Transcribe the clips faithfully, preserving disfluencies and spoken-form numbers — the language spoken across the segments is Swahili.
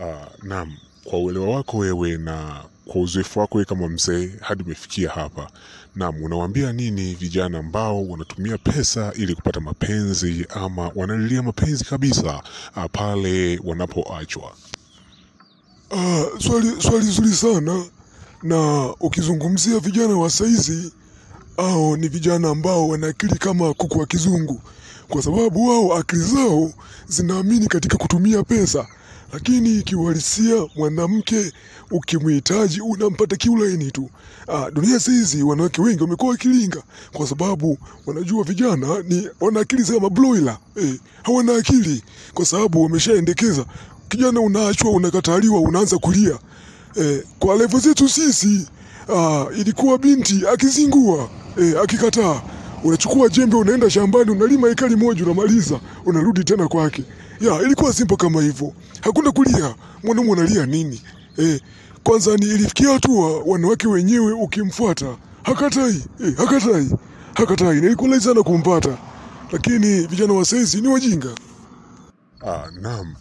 Uh, naam, kwa uelewa wako wewe na kwa uzoefu wako wewe kama mzee hadi umefikia hapa, naam, unawaambia nini vijana ambao wanatumia pesa ili kupata mapenzi ama wanalilia mapenzi kabisa uh, pale wanapoachwa? Ah, uh, swali swali zuri sana. Na ukizungumzia vijana wa saizi, au ni vijana ambao wana akili kama kuku wa kizungu, kwa sababu wao akili zao zinaamini katika kutumia pesa. Lakini kiuhalisia mwanamke ukimhitaji unampata kiulaini tu. Ah, dunia saizi wanawake wengi wamekuwa kilinga kwa sababu wanajua vijana ni wana akili kama broiler. Eh, hawana akili kwa sababu wameshaendekeza. Kijana unaachwa, unakataliwa, unaanza kulia. Eh, kwa level zetu sisi, ah, ilikuwa binti akizingua, eh, akikataa, unachukua jembe unaenda shambani unalima ekari moja unamaliza, unarudi tena kwake. Ya, ilikuwa simple kama hivyo. Hakuna kulia, mwanamume analia nini? Eh, kwanza ni ilifikia hatua wanawake wenyewe ukimfuata hakatai, eh, hakatai, hakatai, na ilikuwa rahisi sana kumpata. Lakini vijana wa saizi ni wajinga. Ah, naam.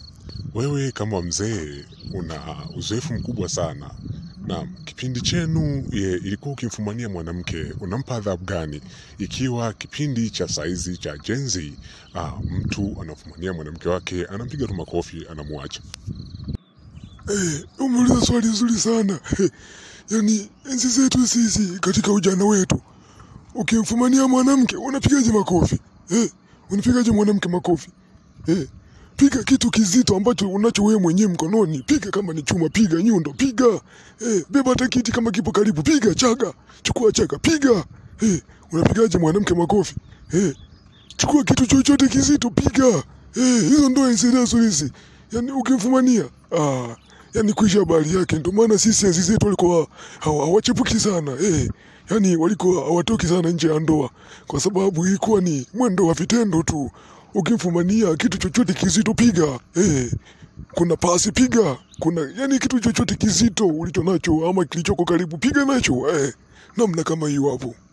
Wewe kama mzee una uzoefu mkubwa sana. Na kipindi chenu ye, ilikuwa ukimfumania mwanamke unampa adhabu gani? Ikiwa kipindi cha saizi cha Gen Z, ah, mtu anafumania mwanamke wake anampiga tu makofi anamwacha. Eh, umeuliza swali zuri sana. Yaani enzi zetu sisi katika ujana wetu, ukimfumania mwanamke unapigaje makofi? Eh, unapigaje mwanamke makofi? Eh, piga kitu kizito ambacho unacho wewe mwenyewe mkononi. Piga kama ni chuma, piga nyundo, piga. Eh, beba takiti kama kipo karibu, piga chaga. Chukua chaga, piga. Eh, unapigaje mwanamke makofi? Eh, chukua kitu chochote kizito, piga. Eh, hizo ndio insidiazo hizi. Yaani ukimfumania, ah, yaani kuisha habari yake. Ndio maana sisi sisi zetu walikuwa hawachepuki sana. Eh, yaani walikuwa hawatoki sana nje ya ndoa kwa sababu ilikuwa ni mwendo wa vitendo tu. Ukimfumania kitu chochote kizito, piga. Eh, kuna pasi, piga. Kuna yani kitu chochote kizito ulicho nacho ama kilichoko karibu, piga nacho. Eh, namna kama hiyo hapo.